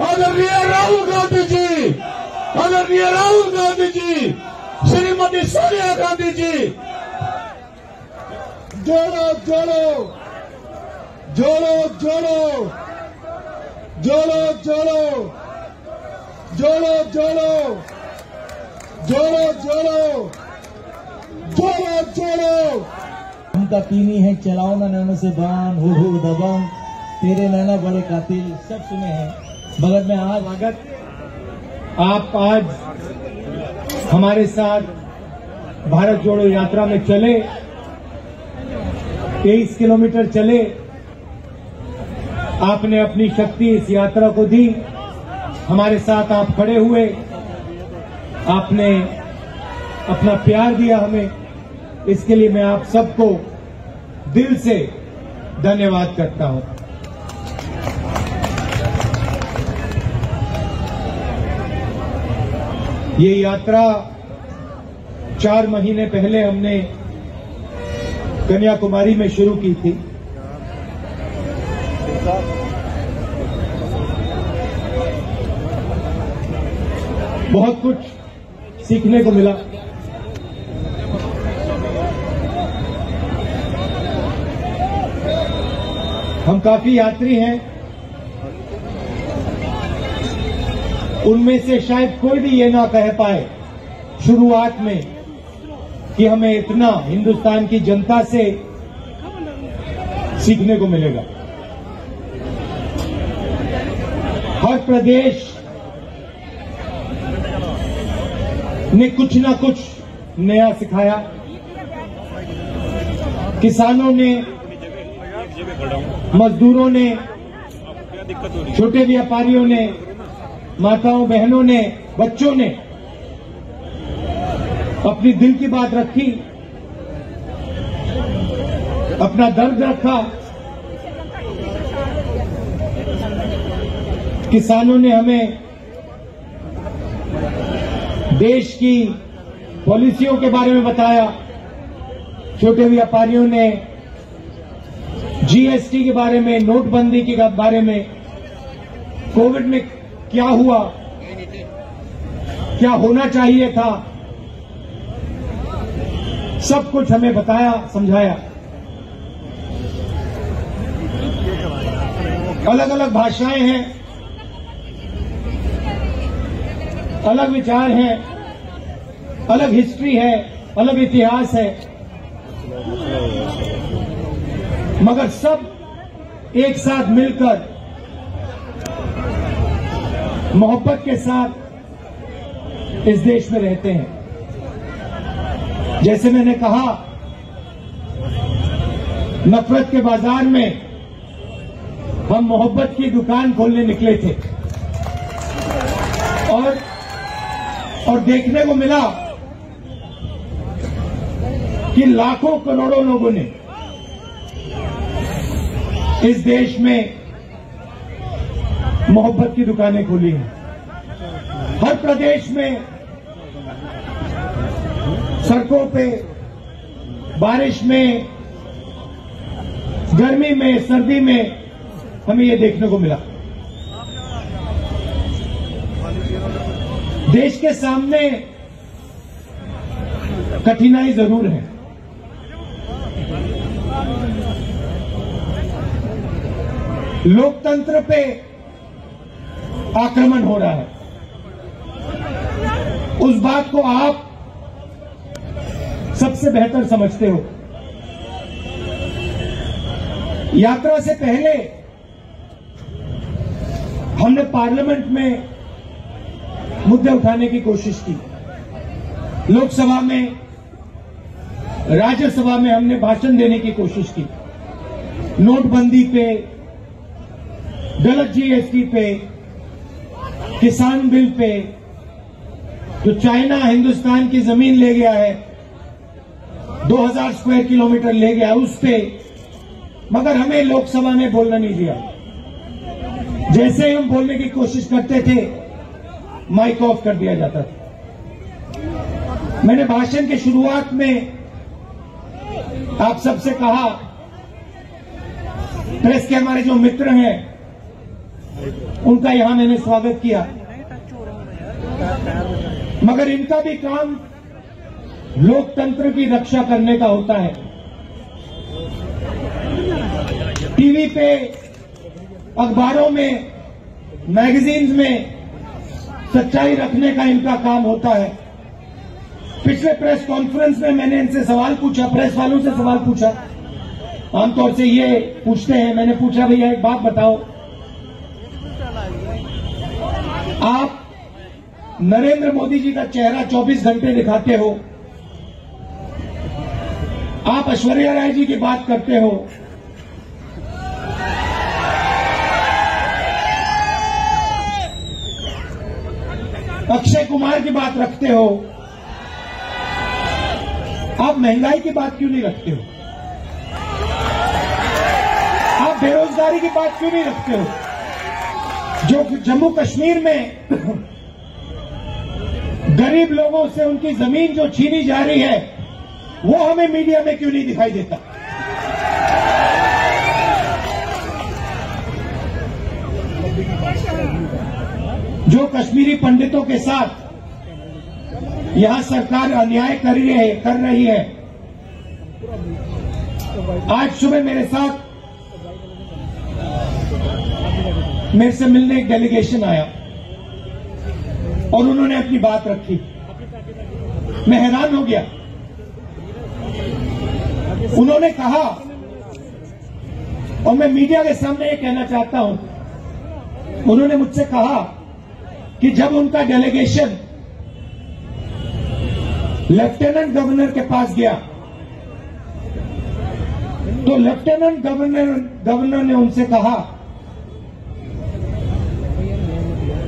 आदरणीय राहुल गांधी जी, श्रीमती सोनिया गांधी जी, जोड़ो जोड़ो जोड़ो जोड़ो जोड़ो जोड़ो जोड़ो जोड़ो जोड़ो जोड़ो जोड़ो जोड़ो। उनका तीन ही है, चलाओ ना नैनो से बाण, हो दबंग तेरे नैना बड़े कातिल, सब सुने हैं। मगर मैं आज आप आज हमारे साथ भारत जोड़ो यात्रा में चले, 23 किलोमीटर चले, आपने अपनी शक्ति इस यात्रा को दी, हमारे साथ आप खड़े हुए, आपने अपना प्यार दिया हमें, इसके लिए मैं आप सबको दिल से धन्यवाद करता हूं। ये यात्रा 4 महीने पहले हमने कन्याकुमारी में शुरू की थी। बहुत कुछ सीखने को मिला। हम काफी यात्री हैं, उनमें से शायद कोई भी ये ना कह पाए शुरुआत में कि हमें इतना हिंदुस्तान की जनता से सीखने को मिलेगा। हर प्रदेश ने कुछ ना कुछ नया सिखाया। किसानों ने, मजदूरों ने, छोटे व्यापारियों ने, माताओं बहनों ने, बच्चों ने अपनी दिल की बात रखी, अपना दर्द रखा। किसानों ने हमें देश की पॉलिसियों के बारे में बताया, छोटे व्यापारियों ने जीएसटी के बारे में, नोटबंदी के बारे में, कोविड में क्या हुआ, क्या होना चाहिए था, सब कुछ हमें बताया, समझाया। अलग अलग भाषाएं हैं, अलग विचार हैं, अलग हिस्ट्री है, अलग इतिहास है, मगर सब एक साथ मिलकर मोहब्बत के साथ इस देश में रहते हैं। जैसे मैंने कहा, नफरत के बाजार में हम मोहब्बत की दुकान खोलने निकले थे और देखने को मिला कि लाखों करोड़ों लोगों ने इस देश में मोहब्बत की दुकानें खुली हैं। हर प्रदेश में सड़कों पे बारिश में, गर्मी में, सर्दी में हमें ये देखने को मिला। देश के सामने कठिनाई जरूर है, लोकतंत्र पे आक्रमण हो रहा है, उस बात को आप सबसे बेहतर समझते हो। यात्रा से पहले हमने पार्लियामेंट में मुद्दे उठाने की कोशिश की, लोकसभा में, राज्यसभा में हमने भाषण देने की कोशिश की। नोटबंदी पे, गलत जीएसटी पे, किसान बिल पे, जो चाइना हिंदुस्तान की जमीन ले गया है, 2000 स्क्वायर किलोमीटर ले गया है, उस पे। मगर हमें लोकसभा में बोलना नहीं दिया। जैसे ही हम बोलने की कोशिश करते थे, माइक ऑफ कर दिया जाता था। मैंने भाषण की शुरुआत में आप सबसे कहा, प्रेस के हमारे जो मित्र हैं, उनका यहाँ मैंने स्वागत किया, मगर इनका भी काम लोकतंत्र की रक्षा करने का होता है। टीवी पे, अखबारों में, मैगजीन्स में सच्चाई रखने का इनका काम होता है। पिछले प्रेस कॉन्फ्रेंस में मैंने इनसे सवाल पूछा, प्रेस वालों से सवाल पूछा, आमतौर से ये पूछते हैं। मैंने पूछा, भैया एक बात बताओ, आप नरेंद्र मोदी जी का चेहरा 24 घंटे दिखाते हो, आप ऐश्वर्या राय जी की बात करते हो, अक्षय कुमार की बात रखते हो, आप महंगाई की बात क्यों नहीं रखते हो, आप बेरोजगारी की बात क्यों नहीं रखते हो? जो जम्मू कश्मीर में गरीब लोगों से उनकी जमीन जो छीनी जा रही है, वो हमें मीडिया में क्यों नहीं दिखाई देता? जो कश्मीरी पंडितों के साथ यहां सरकार अन्याय कर रही है। आज सुबह मेरे से मिलने एक डेलीगेशन आया और उन्होंने अपनी बात रखी। मैं हैरान हो गया। उन्होंने कहा, और मैं मीडिया के सामने ये कहना चाहता हूं, उन्होंने मुझसे कहा कि जब उनका डेलीगेशन लेफ्टिनेंट गवर्नर के पास गया तो लेफ्टिनेंट गवर्नर ने उनसे कहा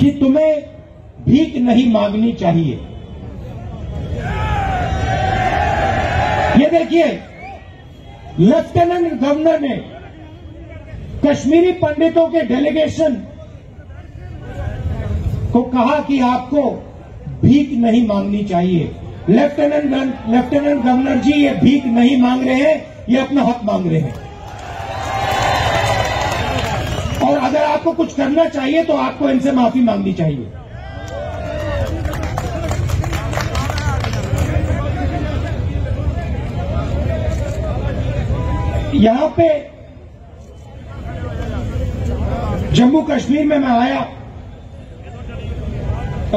कि तुम्हें भीख नहीं मांगनी चाहिए। ये देखिए, लेफ्टिनेंट गवर्नर ने कश्मीरी पंडितों के डेलीगेशन को कहा कि आपको भीख नहीं मांगनी चाहिए। लेफ्टिनेंट गवर्नर जी ये भीख नहीं मांग रहे हैं, ये अपना हक मांग रहे हैं, और अगर आपको कुछ करना चाहिए तो आपको इनसे माफी मांगनी चाहिए। यहां पे जम्मू कश्मीर में मैं आया,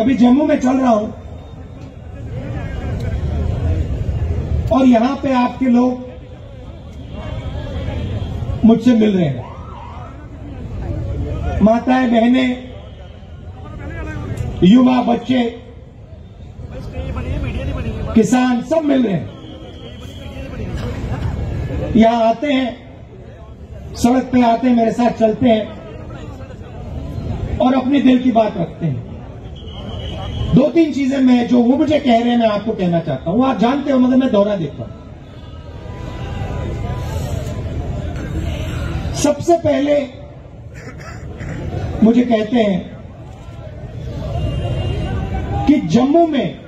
अभी जम्मू में चल रहा हूं, और यहां पे आपके लोग मुझसे मिल रहे हैं। माताएं, बहनें, युवा, बच्चे, किसान, सब मिल रहे हैं। यहां आते हैं, सड़क पे आते हैं, मेरे साथ चलते हैं और अपने दिल की बात रखते हैं। दो तीन चीजें मैं जो वो मुझे कह रहे हैं मैं आपको कहना चाहता हूं। आप जानते हो, मगर मैं दोहरा देता हूं। सबसे पहले मुझे कहते हैं कि जम्मू में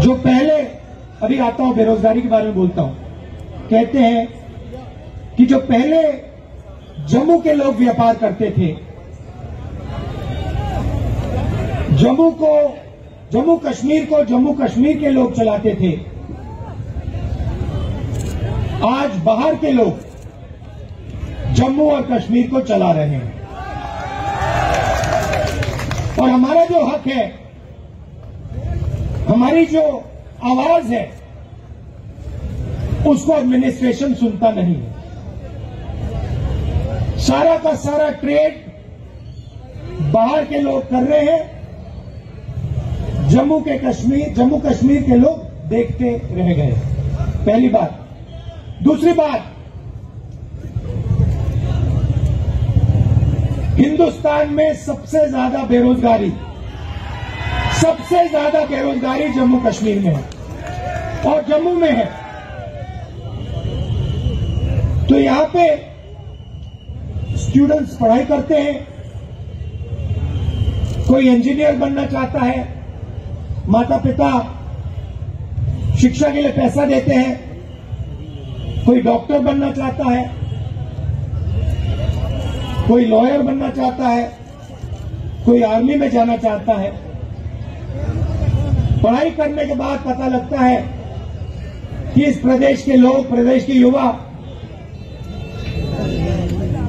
जो पहले, अभी आता हूं बेरोजगारी के बारे में बोलता हूं, कहते हैं कि जो पहले जम्मू के लोग व्यापार करते थे, जम्मू कश्मीर को जम्मू कश्मीर के लोग चलाते थे, आज बाहर के लोग जम्मू और कश्मीर को चला रहे हैं। और हमारा जो हक है, हमारी जो आवाज है, उसको एडमिनिस्ट्रेशन सुनता नहीं है। सारा का सारा ट्रेड बाहर के लोग कर रहे हैं, जम्मू कश्मीर के लोग देखते रह गए। पहली बात। दूसरी बात, हिंदुस्तान में सबसे ज्यादा बेरोजगारी जम्मू कश्मीर में है और जम्मू में है। तो यहां पे स्टूडेंट्स पढ़ाई करते हैं, कोई इंजीनियर बनना चाहता है, माता पिता शिक्षा के लिए पैसा देते हैं, कोई डॉक्टर बनना चाहता है, कोई लॉयर बनना चाहता है, कोई आर्मी में जाना चाहता है। पढ़ाई करने के बाद पता लगता है कि इस प्रदेश के लोग, प्रदेश के युवा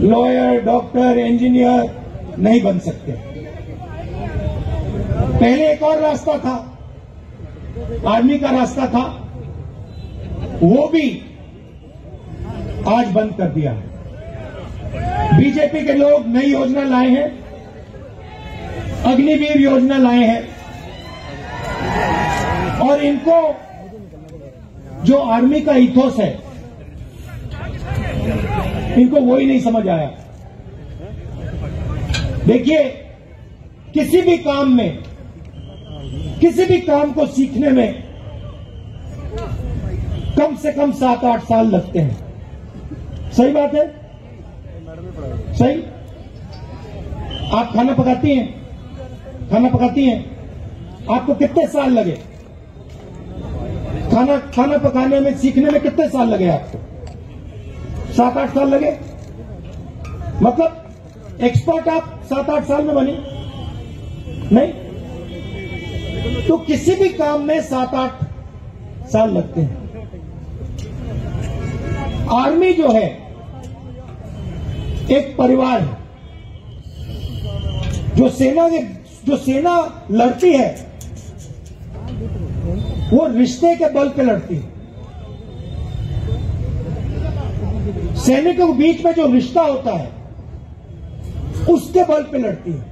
लॉयर, डॉक्टर, इंजीनियर नहीं बन सकते। पहले एक और रास्ता था, आर्मी का रास्ता था, वो भी आज बंद कर दिया है। बीजेपी के लोग नई योजना लाए हैं, अग्निवीर योजना लाए हैं, और इनको जो आर्मी का इथोस है इनको वो ही नहीं समझ आया। देखिए, किसी भी काम में, किसी भी काम को सीखने में कम से कम 7-8 साल लगते हैं। सही बात है? सही। आप खाना पकाती हैं, खाना पकाती हैं, आपको कितने साल लगे? खाना पकाने में सीखने में कितने साल लगे आपको? 7-8 साल लगे। मतलब एक्सपर्ट आप 7-8 साल में बने? नहीं। तो किसी भी काम में 7-8 साल लगते हैं। आर्मी जो है एक परिवार है। जो सेना लड़ती है वो रिश्ते के बल पे लड़ती है। सैनिकों के बीच में जो रिश्ता होता है उसके बल पे लड़ती है।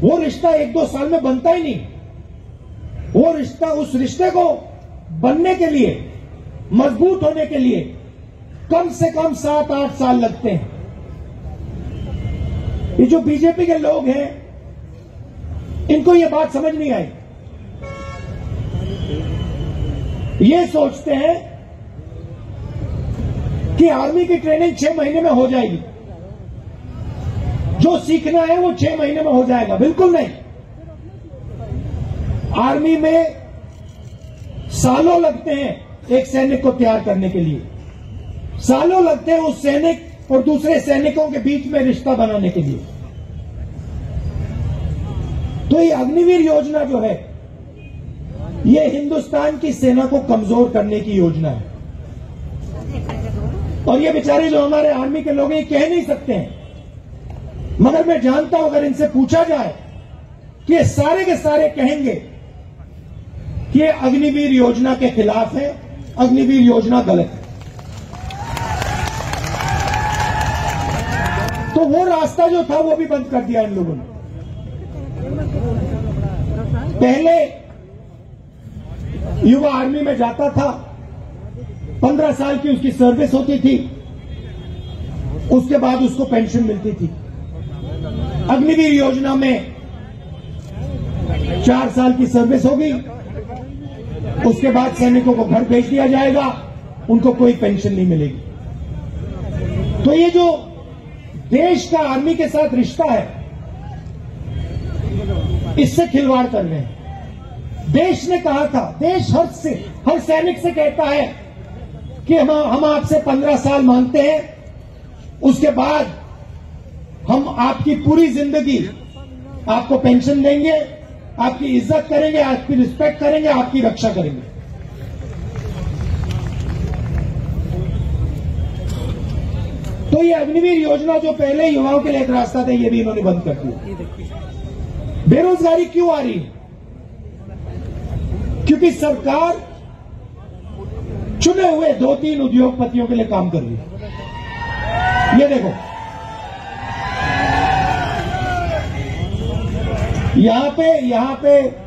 वो रिश्ता 1-2 साल में बनता ही नहीं। वो रिश्ता, उस रिश्ते को बनने के लिए, मजबूत होने के लिए कम से कम 7-8 साल लगते हैं। ये जो बीजेपी के लोग हैं इनको ये बात समझ नहीं आई। ये सोचते हैं कि आर्मी की ट्रेनिंग 6 महीने में हो जाएगी, जो सीखना है वो 6 महीने में हो जाएगा। बिल्कुल नहीं। आर्मी में सालों लगते हैं एक सैनिक को तैयार करने के लिए, सालों लगते हैं उस सैनिक और दूसरे सैनिकों के बीच में रिश्ता बनाने के लिए। तो ये अग्निवीर योजना जो है ये हिंदुस्तान की सेना को कमजोर करने की योजना है। और ये बेचारे जो हमारे आर्मी के लोग हैं कह नहीं सकते हैं, मगर मैं जानता हूं अगर इनसे पूछा जाए कि ये सारे के सारे कहेंगे कि ये अग्निवीर योजना के खिलाफ है, अग्निवीर योजना गलत है। तो वो रास्ता जो था वो भी बंद कर दिया इन लोगों ने। पहले युवा आर्मी में जाता था, 15 साल की उसकी सर्विस होती थी, उसके बाद उसको पेंशन मिलती थी। अग्निवीर योजना में 4 साल की सर्विस होगी, उसके बाद सैनिकों को घर भेज दिया जाएगा, उनको कोई पेंशन नहीं मिलेगी। तो ये जो देश का आर्मी के साथ रिश्ता है इससे खिलवाड़ कर रहे हैं। देश ने कहा था, देश हर सैनिक से कहता है कि हम आपसे 15 साल मांगते हैं, उसके बाद हम आपकी पूरी जिंदगी आपको पेंशन देंगे, आपकी इज्जत करेंगे, आपकी रिस्पेक्ट करेंगे, आपकी रक्षा करेंगे। तो ये अग्निवीर योजना जो पहले युवाओं के लिए एक रास्ता था ये भी इन्होंने बंद कर दिया। बेरोजगारी क्यों आ रही है? क्योंकि सरकार चुने हुए 2-3 उद्योगपतियों के लिए काम कर रही है। ये देखो, यहां पे